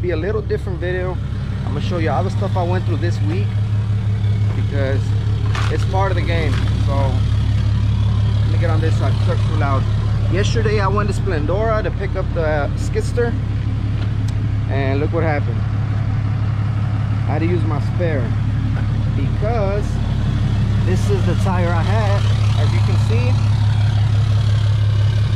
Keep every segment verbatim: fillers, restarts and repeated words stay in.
to be a little different video. I'm going to show you all the stuff I went through this week because it's part of the game. So let me get on this side. It's too loud. Yesterday I went to Splendora to pick up the skidster, and look what happened. I had to use my spare because this is the tire I had. As you can see,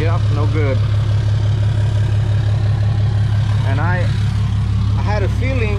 yep, no good. And I, I had a feeling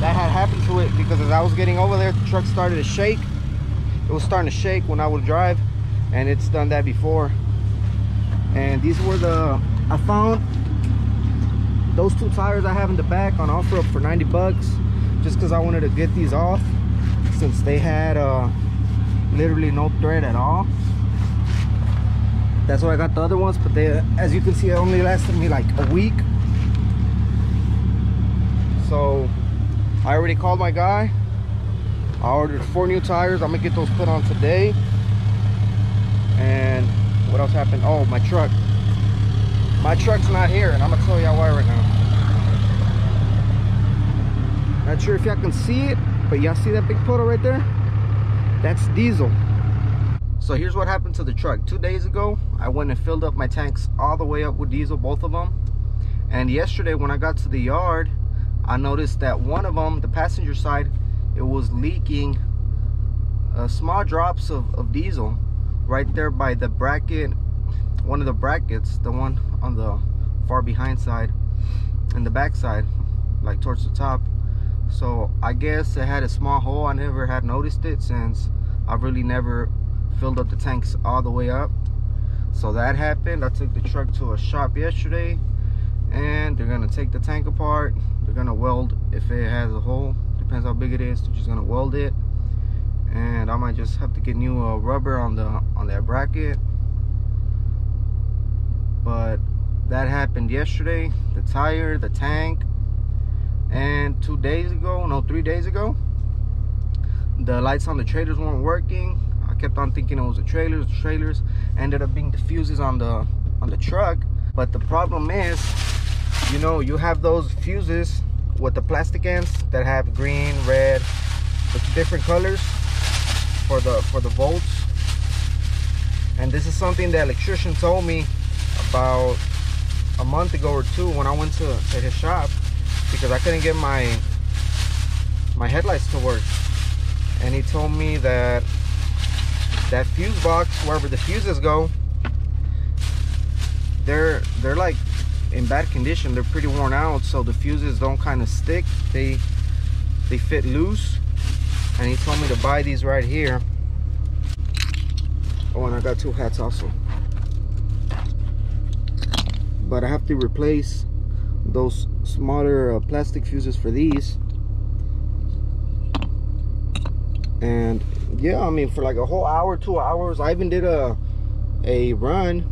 that had happened to it because as I was getting over there, the truck started to shake. It was starting to shake when I would drive, and it's done that before. And these were the, I found those two tires I have in the back on offer up for ninety bucks, just because I wanted to get these off since they had uh, literally no thread at all. That's why I got the other ones, but they, as you can see, it only lasted me like a week. So I already called my guy. I ordered four new tires. I'm gonna get those put on today. And what else happened? Oh, my truck. My truck's not here, and I'm gonna tell y'all why right now. Not sure if y'all can see it, but y'all see that big puddle right there? That's diesel. So here's what happened to the truck. Two days ago, I went and filled up my tanks all the way up with diesel, both of them. And yesterday, when I got to the yard, I noticed that one of them, the passenger side, it was leaking uh, small drops of, of diesel right there by the bracket, one of the brackets, the one on the far behind side and the back side, like towards the top. So I guess it had a small hole. I never had noticed it since I've really never filled up the tanks all the way up. So that happened. I took the truck to a shop yesterday, and they're gonna take the tank apart. They're gonna weld if it has a hole, depends how big it is. They're just gonna weld it, and I might just have to get new uh, rubber on the on that bracket. But that happened yesterday. The tire, the tank, and two days ago, no, three days ago, the lights on the trailers weren't working. I kept on thinking it was the trailers. The trailers ended up being diffusers on the on the truck. But the problem is, you know, you have those fuses with the plastic ends that have green, red, with different colors for the for the volts. And this is something the electrician told me about a month ago or two when I went to, to his shop because I couldn't get my my headlights to work. And he told me that that fuse box, wherever the fuses go, they're they're like in bad condition. They're pretty worn out, so the fuses don't kind of stick. They they fit loose. And he told me to buy these right here. Oh, and I got two hats also. But I have to replace those smaller uh, plastic fuses for these. And yeah, I mean, for like a whole hour, two hours, I even did a, a run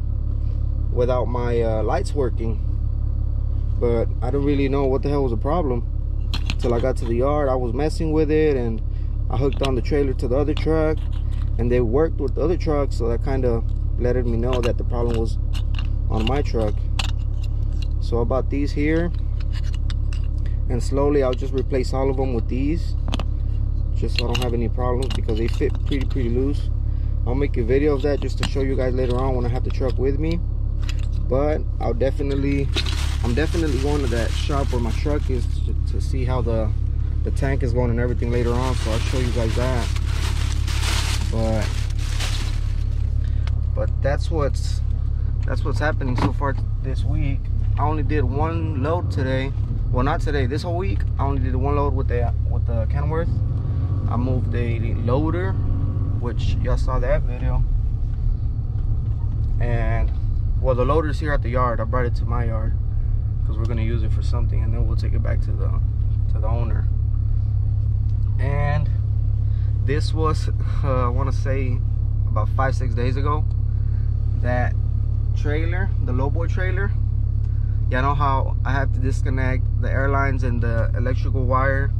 without my uh, lights working. But I don't really know what the hell was the problem until I got to the yard. I was messing with it, and I hooked on the trailer to the other truck, and they worked with the other truck, so that kind of let me know that the problem was on my truck. So I bought these here, and slowly I'll just replace all of them with these, just so I don't have any problems because they fit pretty pretty loose. I'll make a video of that just to show you guys later on when I have the truck with me. But I'll definitely, I'm definitely going to that shop where my truck is to, to see how the the tank is going and everything later on, so I'll show you guys that. But but that's what's that's what's happening so far this week. I only did one load today. Well, not today. This whole week, I only did one load with the with the Kenworth. I moved a loader, which y'all saw that video. And well, the loader's here at the yard. I brought it to my yard because we're gonna use it for something, and then we'll take it back to the to the owner. And this was uh, I want to say about five six days ago. That trailer, the lowboy trailer, y'all know how I have to disconnect the airlines and the electrical wire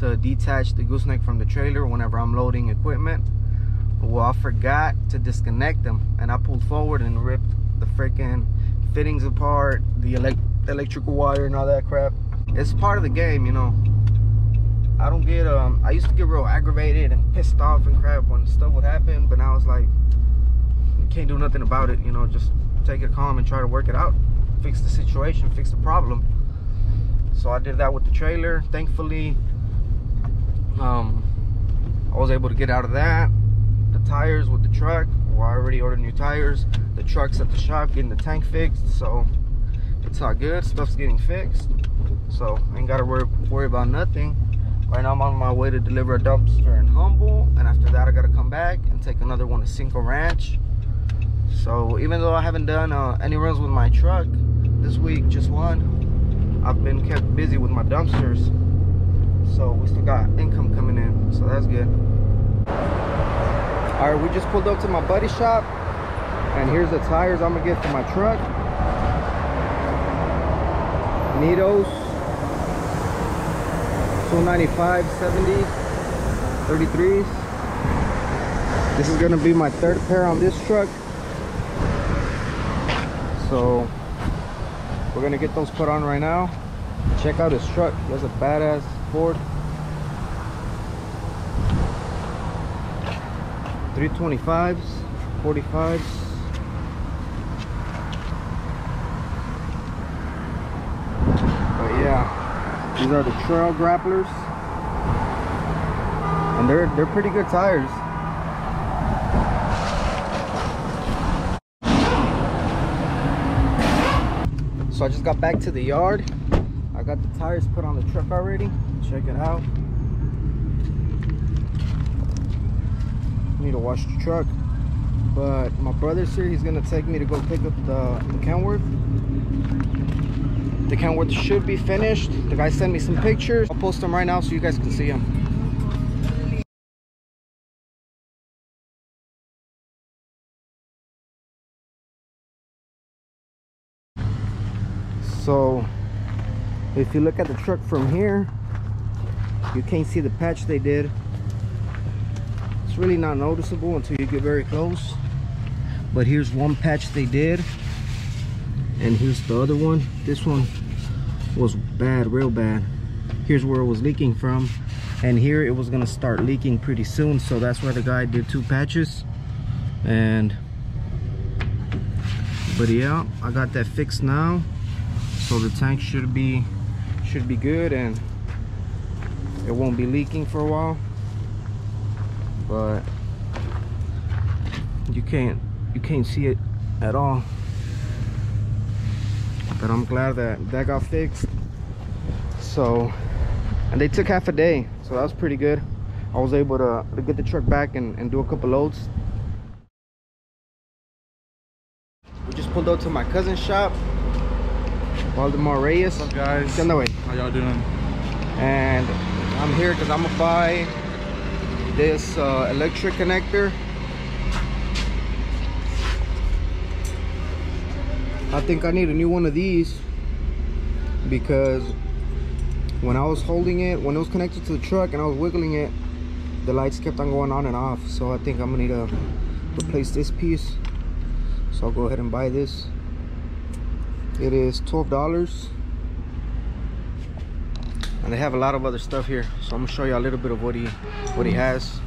to detach the gooseneck from the trailer whenever I'm loading equipment. Well, I forgot to disconnect them, and I pulled forward and ripped the freaking fittings apart, the elect electrical wire and all that crap. it's part of the game, you know. I don't get, um, I used to get real aggravated and pissed off and crap when stuff would happen, but now it's like, you can't do nothing about it, you know, just take it calm and try to work it out, fix the situation, fix the problem. So I did that with the trailer. Thankfully, um, I was able to get out of that. The tires with the truck, well, I already ordered new tires. The truck's at the shop getting the tank fixed, so it's all good. Stuff's getting fixed, so I ain't gotta worry, worry about nothing. Right now I'm on my way to deliver a dumpster in Humble, and after that I gotta come back and take another one to Cinco Ranch. So even though I haven't done uh, any runs with my truck this week, just one, I've been kept busy with my dumpsters. So we still got income coming in, so that's good. All right, we just pulled up to my buddy's shop, and here's the tires I'm gonna get for my truck. Nitos. two ninety-five, seventy, thirty-threes. This is gonna be my third pair on this truck, so we're gonna get those put on right now. Check out his truck. He has a badass Ford. three twenty-fives, forty-fives. These are the Trail Grapplers, and they're they're pretty good tires. So I just got back to the yard. I got the tires put on the truck already. Check it out. Need to wash the truck, but my brother's here. He's gonna take me to go pick up the, the Kenworth. The Kenworth should be finished. The guy sent me some pictures. I'll post them right now so you guys can see them. So if you look at the truck from here, you can't see the patch they did. It's really not noticeable until you get very close. But here's one patch they did. And here's the other one. This one was bad, real bad. Here's where it was leaking from. And here it was gonna start leaking pretty soon. So that's why the guy did two patches. And, but yeah, I got that fixed now. So the tank should be, should be good, and it won't be leaking for a while. But you can't, you can't see it at all. But I'm glad that that got fixed. So, and they took half a day, so that was pretty good. I was able to, to get the truck back and, and do a couple loads. We just pulled up to my cousin's shop, Valdemar Reyes. What's up, guys? Stand that way. How y'all doing? And I'm here because I'm gonna buy this uh, electric connector. I think I need a new one of these, because when I was holding it, when it was connected to the truck and I was wiggling it, the lights kept on going on and off. So I think I'm gonna need to replace this piece. So I'll go ahead and buy this. It is twelve dollars. And they have a lot of other stuff here. So I'm gonna show you a little bit of what he, what he has.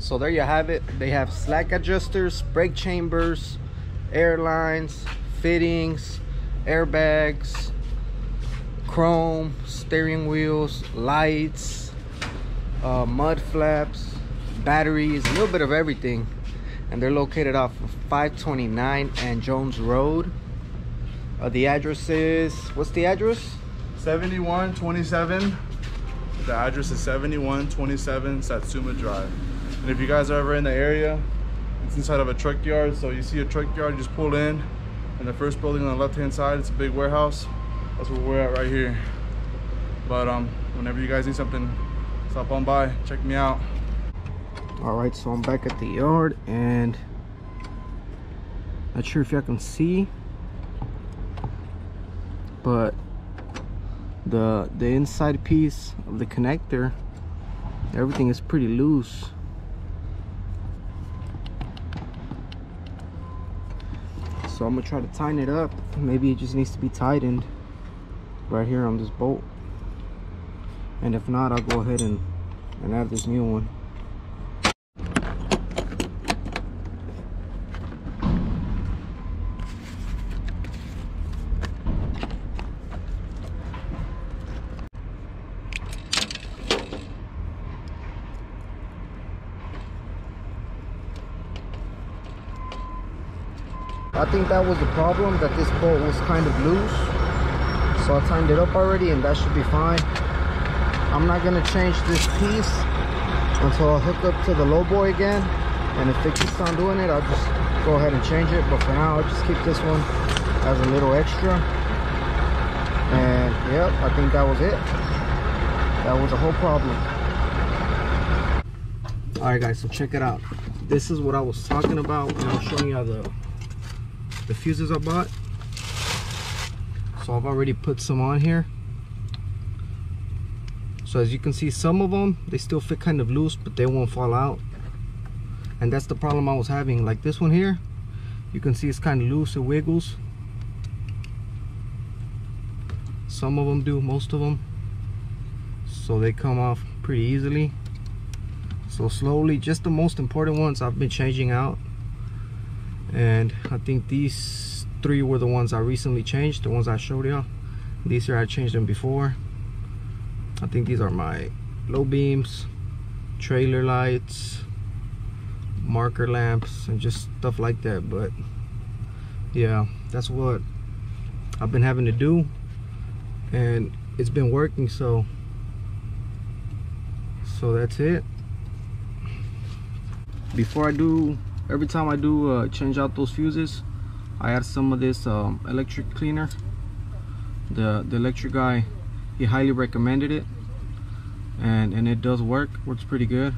So there you have it. They have slack adjusters, brake chambers, airlines, fittings, airbags, chrome, steering wheels, lights, uh, mud flaps, batteries, a little bit of everything. And they're located off of five twenty-nine and Jones Road. Uh, the address is, what's the address? seventy-one twenty-seven. The address is seventy-one twenty-seven Satsuma Drive. And if you guys are ever in the area, it's inside of a truck yard. So you see a truck yard, you just pull in, and the first building on the left hand side, it's a big warehouse. That's where we're at right here. But um whenever you guys need something stop on by, check me out. All right, so I'm back at the yard, and not sure if y'all can see, but the the inside piece of the connector, everything is pretty loose. So I'm gonna try to tighten it up. Maybe it just needs to be tightened right here on this bolt, and if not, I'll go ahead and and add this new one. I think that was the problem, that this bolt was kind of loose. So I tightened it up already, and that should be fine. I'm not gonna change this piece until I hook up to the low boy again. And if they keep on doing it, I'll just go ahead and change it. But for now, I'll just keep this one as a little extra. And yep, I think that was it. That was the whole problem. All right guys, so check it out. This is what I was talking about when I was showing you the the fuses I bought. So I've already put some on here. So as you can see, some of them, they still fit kind of loose, but they won't fall out. And that's the problem I was having. Like this one here, you can see it's kind of loose, it wiggles. Some of them do, most of them. So they come off pretty easily. So slowly, just the most important ones I've been changing out. And I think these three were the ones I recently changed, the ones I showed y'all. These here, I changed them before. I think these are my low beams, trailer lights, marker lamps, and just stuff like that. But yeah, that's what I've been having to do, and it's been working. So so that's it. Before I do Every time I do uh, change out those fuses, I add some of this um, electric cleaner. The the electric guy, he highly recommended it, and and it does work. Works pretty good.